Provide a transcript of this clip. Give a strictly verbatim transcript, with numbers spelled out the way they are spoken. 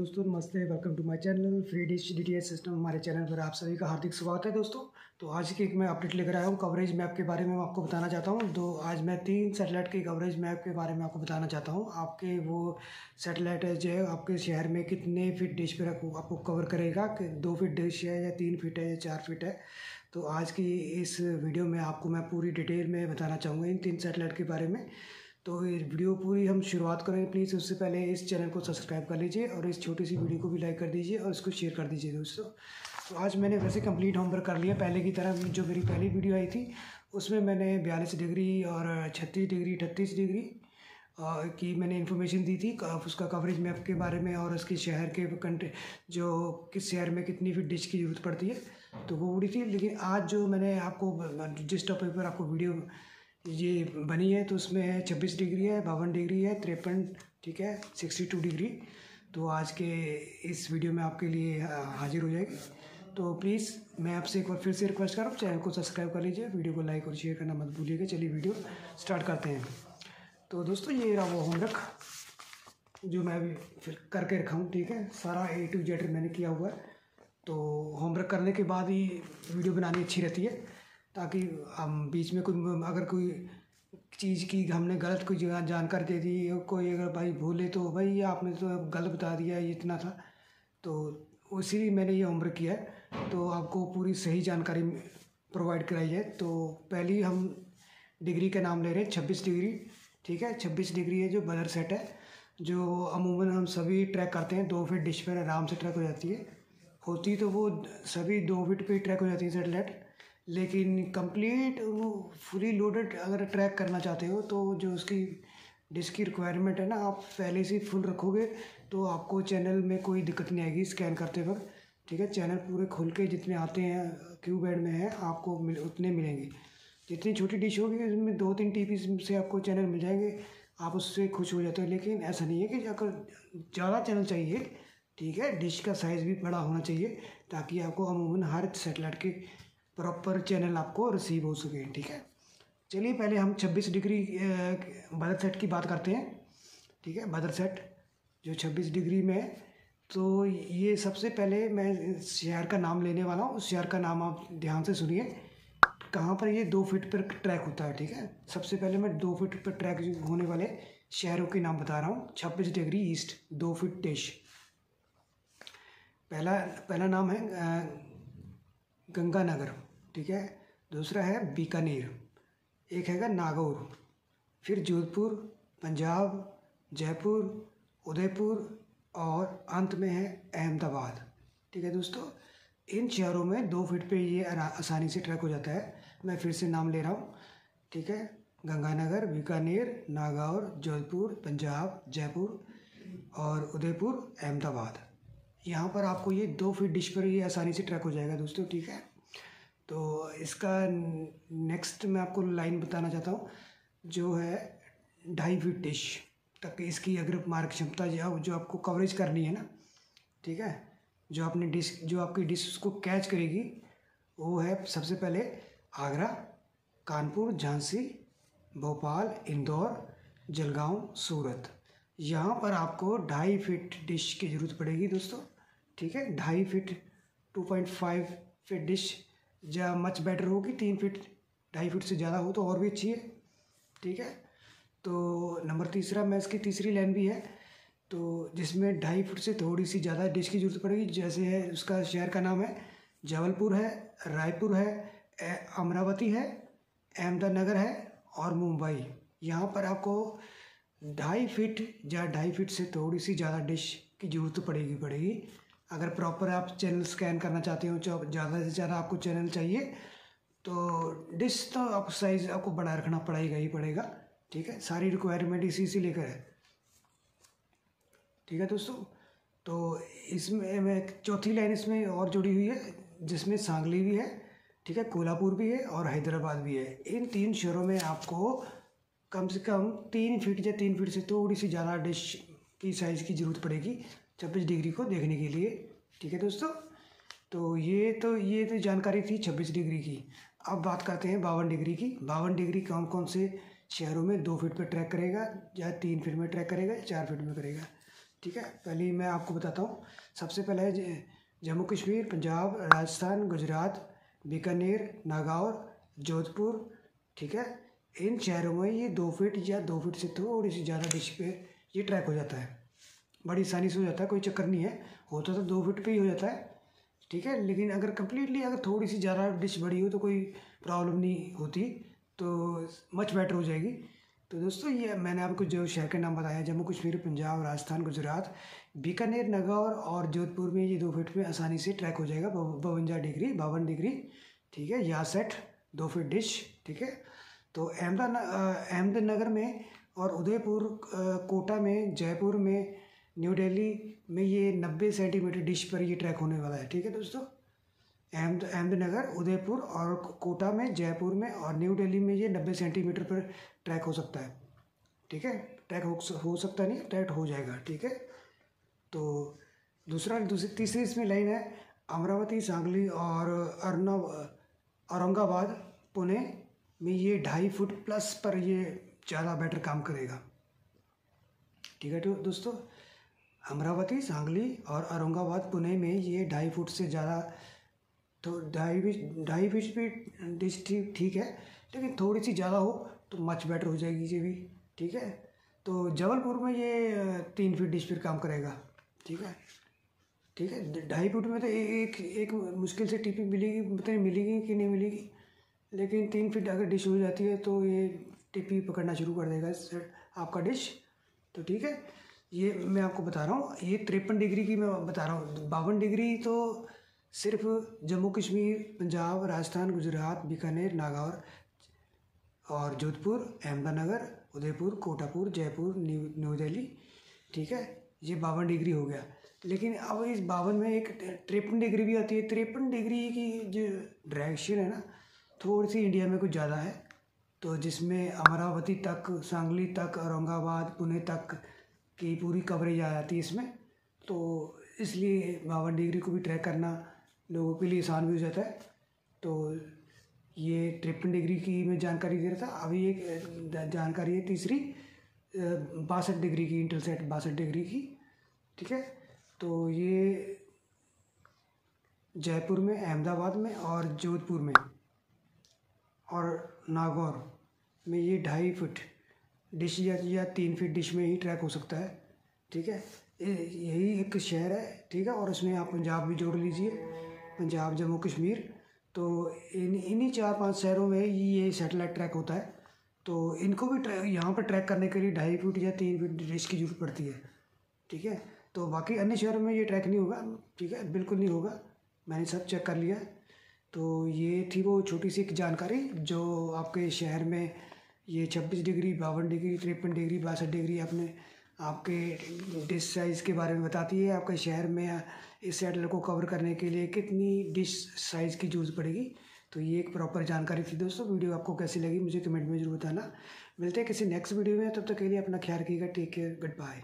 दोस्तों नमस्ते, welcome to my channel free dish DTH system. हमारे चैनल पर आप सभी का हार्दिक स्वागत है दोस्तों। तो आज की एक मैं अपडेट लेकर आया हूँ कवरेज मैप के बारे में आपको बताना चाहता हूँ। तो आज मैं तीन सैटेलाइट के कवरेज मैप के बारे में आपको बताना चाहता हूँ। आपके वो सैटेलाइट जो है आपके शहर में कितने फिट डिश पर आपको कवर करेगा, कि दो फिट डिश है या तीन फिट है या चार फिट है। तो आज की इस वीडियो में आपको मैं पूरी डिटेल में बताना चाहूँगा इन तीन सैटेलाइट के बारे में। तो ये वीडियो पूरी हम शुरुआत करेंगे। प्लीज़ उससे पहले इस चैनल को सब्सक्राइब कर लीजिए और इस छोटी सी वीडियो को भी लाइक कर दीजिए और इसको शेयर कर दीजिए दोस्तों। तो आज मैंने वैसे कंप्लीट होमवर्क कर लिया। पहले की तरह जो मेरी पहली वीडियो आई थी उसमें मैंने बयालीस डिग्री और छत्तीस डिग्री अड़तीस डिग्री की मैंने इन्फॉर्मेशन दी थी उसका कवरेज मैप के बारे में, और उसके शहर के कंट्री जो किस शहर में कितनी फिट डिश की ज़रूरत पड़ती है तो वो उड़ी थी। लेकिन आज जो मैंने आपको जिस टॉपिक पर आपको वीडियो ये बनी है तो उसमें छब्बीस डिग्री है, बावन डिग्री है, तिरपन, ठीक है, बासठ डिग्री। तो आज के इस वीडियो में आपके लिए हाजिर हो जाएगी। तो प्लीज़ मैं आपसे एक बार फिर से रिक्वेस्ट कर रहा हूँ, चैनल को सब्सक्राइब कर लीजिए, वीडियो को लाइक और शेयर करना मत भूलिएगा। चलिए वीडियो स्टार्ट करते हैं। तो दोस्तों ये रहा वो होमवर्क जो मैं अभी फिर करके रखा हूँ, ठीक है, सारा ए टू जेड मैंने किया हुआ है। तो होमवर्क करने के बाद ही वीडियो बनानी अच्छी रहती है, ताकि हम बीच में कोई अगर कोई चीज़ की हमने गलत कोई जानकारी दे दी, कोई अगर भाई भूले तो भाई ये आपने तो गलत बता दिया, ये इतना था, तो उसी मैंने ये होमवर्क किया है। तो आपको पूरी सही जानकारी प्रोवाइड कराई है। तो पहली हम डिग्री का नाम ले रहे हैं छब्बीस डिग्री, ठीक है। छब्बीस डिग्री है जो बदर सेट है, जो अमूमन हम सभी ट्रैक करते हैं, दो फिट डिश पर आराम से ट्रैक हो जाती है। होती तो वो सभी दो फिट पर ट्रैक हो जाती है सेटेलाइट, लेकिन कंप्लीट वो फुली लोडेड अगर ट्रैक करना चाहते हो तो जो उसकी डिस्क की रिक्वायरमेंट है ना, आप पहले से फुल रखोगे तो आपको चैनल में कोई दिक्कत नहीं आएगी स्कैन करते वक्त, ठीक है। चैनल पूरे खुल के जितने आते हैं क्यू बैंड में है आपको मिल, उतने मिलेंगे। जितनी छोटी डिश होगी उसमें दो तीन टी बी से आपको चैनल मिल जाएंगे, आप उससे खुश हो जाते हो। लेकिन ऐसा नहीं है कि अगर ज़्यादा चैनल चाहिए, ठीक है, डिश का साइज़ भी बड़ा होना चाहिए ताकि आपको अमूमन हर सेटेलाइट के प्रॉपर चैनल आपको रिसीव हो सके, ठीक है। चलिए पहले हम छब्बीस डिग्री बदर सेट की बात करते हैं, ठीक है। बदर सेट जो छब्बीस डिग्री में है, तो ये सबसे पहले मैं शहर का नाम लेने वाला हूँ। उस शहर का नाम आप ध्यान से सुनिए, कहाँ पर ये दो फिट पर ट्रैक होता है, ठीक है। सबसे पहले मैं दो फिट पर ट्रैक होने वाले शहरों के नाम बता रहा हूँ। छब्बीस डिग्री ईस्ट दो फिट डिश, पहला पहला नाम है गंगानगर, ठीक है। दूसरा है बीकानेर, एक हैगा नागौर, फिर जोधपुर, पंजाब, जयपुर, उदयपुर और अंत में है अहमदाबाद, ठीक है दोस्तों। इन शहरों में दो फिट पे ये आसानी से ट्रैक हो जाता है। मैं फिर से नाम ले रहा हूँ, ठीक है, गंगानगर, बीकानेर, नागौर, जोधपुर, पंजाब, जयपुर और उदयपुर, अहमदाबाद। यहाँ पर आपको ये दो फिट डिश पर ये आसानी से ट्रैक हो जाएगा दोस्तों, ठीक है। तो इसका नेक्स्ट मैं आपको लाइन बताना चाहता हूँ जो है ढाई फीट डिश तक इसकी अगर मार्क क्षमता जो जो आपको कवरेज करनी है ना, ठीक है, जो आपने डिश जो आपकी डिश उसको कैच करेगी वो है सबसे पहले आगरा, कानपुर, झांसी, भोपाल, इंदौर, जलगाँव, सूरत। यहाँ पर आपको ढाई फिट डिश की ज़रूरत पड़ेगी दोस्तों, ठीक है। ढाई feet two point five feet dish जहाँ मच बेटर होगी, तीन फिट ढाई फिट से ज़्यादा हो तो और भी अच्छी है, ठीक है। तो नंबर तीसरा मैं इसकी तीसरी लाइन भी है तो जिसमें ढाई फिट से थोड़ी सी ज़्यादा डिश की ज़रूरत पड़ेगी, जैसे है उसका शहर का नाम है जबलपुर है, रायपुर है, अमरावती है, अहमदनगर है और मुंबई। यहाँ पर आपको ढाई फिट या ढाई फिट से थोड़ी सी ज़्यादा डिश की ज़रूरत पड़ेगी पड़ेगी अगर प्रॉपर आप चैनल स्कैन करना चाहते हो। ज़्यादा से ज़्यादा आपको चैनल चाहिए तो डिश तो आपको साइज़ आपको बड़ा रखना पड़ेगा ही पड़ेगा, ठीक है। सारी रिक्वायरमेंट इसी से लेकर है, ठीक है दोस्तों। तो इसमें चौथी लाइन इसमें और जुड़ी हुई है जिसमें सांगली भी है, ठीक है, कोल्हापुर भी है और हैदराबाद भी है। इन तीन शहरों में आपको कम से कम तीन फीट या तीन फीट से थोड़ी सी ज़्यादा डिश की साइज़ की ज़रूरत पड़ेगी छब्बीस डिग्री को देखने के लिए, ठीक है दोस्तों। तो ये तो ये तो जानकारी थी छब्बीस डिग्री की। अब बात करते हैं बावन डिग्री की। बावन डिग्री कौन कौन से शहरों में दो फीट पर ट्रैक करेगा या तीन फीट में ट्रैक करेगा या चार फीट में करेगा। ठीक है। पहले मैं आपको बताता हूँ, सबसे पहले जम्मू कश्मीर, पंजाब, राजस्थान, गुजरात, बीकानेर, नागौर, जोधपुर, ठीक है, इन शहरों में ये दो फीट या दो फीट से थोड़ी सी ज़्यादा डिश पे ये ट्रैक हो जाता है, बड़ी आसानी से हो जाता है, कोई चक्कर नहीं है, होता तो दो फीट पे ही हो जाता है, ठीक है। लेकिन अगर कम्प्लीटली अगर थोड़ी सी ज़्यादा डिश बड़ी हो तो कोई प्रॉब्लम नहीं होती, तो मच बेटर हो जाएगी। तो दोस्तों ये मैंने आपको जो शहर के नाम बताया, जम्मू कश्मीर, पंजाब, राजस्थान, गुजरात, बीकानेर, नागौर और जोधपुर में ये दो फीट में आसानी से ट्रैक हो जाएगा, बावनजा डिग्री, बावन डिग्री ठीक है, या सेट दो फीट डिश, ठीक है। तो अहमद अहमदनगर में और उदयपुर, कोटा में, जयपुर में, न्यू दिल्ली में ये नब्बे सेंटीमीटर डिश पर ये ट्रैक होने वाला है, ठीक है दोस्तों। अहमद अहमदनगर, उदयपुर और कोटा में, जयपुर में और न्यू दिल्ली में ये नब्बे सेंटीमीटर पर ट्रैक हो सकता है, ठीक है। ट्रैक हो सकता नहीं, ट्रैक हो जाएगा, ठीक है। तो दूसरा दूसरी तीसरी इसमें लाइन है अमरावती, सांगली और अर्नव औरंगाबाद, पुणे में ये ढाई फुट प्लस पर ये ज़्यादा बेटर काम करेगा, ठीक है। तो दोस्तों अमरावती, सांगली और औरंगाबाद, पुणे में ये ढाई फुट से ज़्यादा, तो ढाई फीट ढाई फीट भी डिश ठीक है, लेकिन थोड़ी सी ज़्यादा हो तो मच बेटर हो जाएगी ये भी, ठीक है। तो जबलपुर में ये तीन फीट डिश पर काम करेगा, ठीक है ठीक है। ढाई फीट में तो एक एक मुश्किल से टीपी मिलेगी, मतलब मिलेगी कि नहीं मिलेगी, लेकिन तीन फीट अगर डिश हो जाती है तो ये टिप्पी पकड़ना शुरू कर देगा आपका डिश, तो ठीक है। ये मैं आपको बता रहा हूँ, ये तिरपन डिग्री की मैं बता रहा हूँ। बावन डिग्री तो सिर्फ जम्मू कश्मीर, पंजाब, राजस्थान, गुजरात, बीकानेर, नागौर और जोधपुर, अहमदनगर, उदयपुर, कोटापुर, जयपुर, न्यू न्यू दिल्ली, ठीक है, ये बावन डिग्री हो गया। लेकिन अब इस बावन में एक तिरपन डिग्री भी आती है। तिरपन डिग्री की जो डायरेक्शन है ना, थोड़ी सी इंडिया में कुछ ज़्यादा है, तो जिसमें अमरावती तक, सांगली तक, औरंगाबाद, पुणे तक की पूरी कवरेज आ जाती है इसमें, तो इसलिए बावन डिग्री को भी ट्रैक करना लोगों के लिए आसान भी हो जाता है। तो ये तिरपन डिग्री की मैं जानकारी दे रहा था। अभी एक जानकारी है तीसरी, बासठ डिग्री की, इंटरसेट बासठ डिग्री की, ठीक है। तो ये जयपुर में, अहमदाबाद में और जोधपुर में और नागौर में ये ढाई फीट डिश या या तीन फीट डिश में ही ट्रैक हो सकता है, ठीक है। यही एक शहर है, ठीक है, और उसमें आप पंजाब भी जोड़ लीजिए, पंजाब, जम्मू कश्मीर, तो इन इन्हीं चार पांच शहरों में ये सैटेलाइट ट्रैक होता है। तो इनको भी ट्रैक, यहाँ पर ट्रैक करने के लिए ढाई फीट या तीन फीट डिश की जरूरत पड़ती है, ठीक है। तो बाकी अन्य शहरों में ये ट्रैक नहीं होगा, ठीक है, बिल्कुल नहीं होगा, मैंने सब चेक कर लिया। तो ये थी वो छोटी सी जानकारी जो आपके शहर में ये छब्बीस डिग्री, बावन डिग्री, तिरपन डिग्री, बासठ डिग्री अपने आपके डिश साइज़ के बारे में बताती है। आपके शहर में इस सैटेलाइट को कवर करने के लिए कितनी डिश साइज़ की यूज़ पड़ेगी, तो ये एक प्रॉपर जानकारी थी दोस्तों। वीडियो आपको कैसी लगी मुझे कमेंट में जरूर बताना। मिलते हैं किसी नेक्स्ट वीडियो में, तब तक के लिए अपना ख्याल रखिएगा। Take care, good bye.